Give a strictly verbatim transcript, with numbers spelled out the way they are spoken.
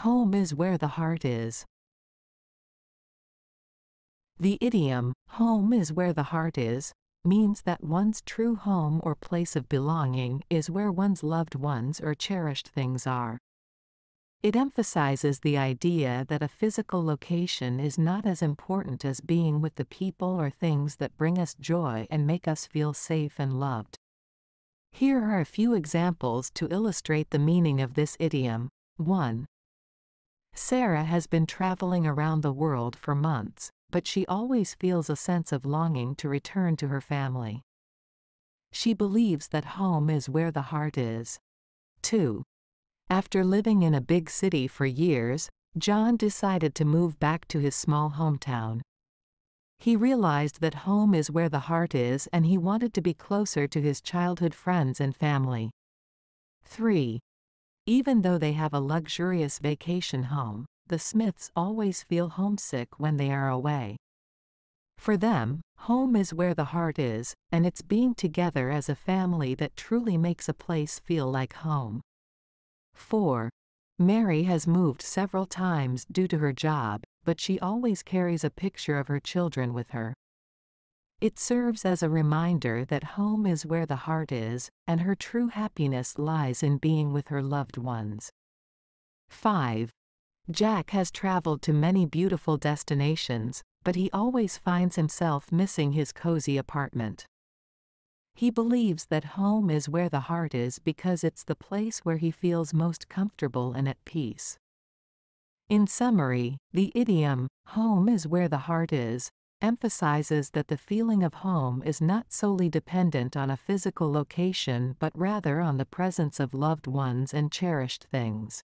Home is where the heart is. The idiom, home is where the heart is, means that one's true home or place of belonging is where one's loved ones or cherished things are. It emphasizes the idea that a physical location is not as important as being with the people or things that bring us joy and make us feel safe and loved. Here are a few examples to illustrate the meaning of this idiom. one. Sarah has been traveling around the world for months, but she always feels a sense of longing to return to her family. She believes that home is where the heart is. two. After living in a big city for years, John decided to move back to his small hometown. He realized that home is where the heart is and he wanted to be closer to his childhood friends and family. three. Even though they have a luxurious vacation home, the Smiths always feel homesick when they are away. For them, home is where the heart is, and it's being together as a family that truly makes a place feel like home. four. Mary has moved several times due to her job, but she always carries a picture of her children with her. It serves as a reminder that home is where the heart is, and her true happiness lies in being with her loved ones. five. Jack has traveled to many beautiful destinations, but he always finds himself missing his cozy apartment. He believes that home is where the heart is because it's the place where he feels most comfortable and at peace. In summary, the idiom, home is where the heart is, emphasizes that the feeling of home is not solely dependent on a physical location but rather on the presence of loved ones and cherished things.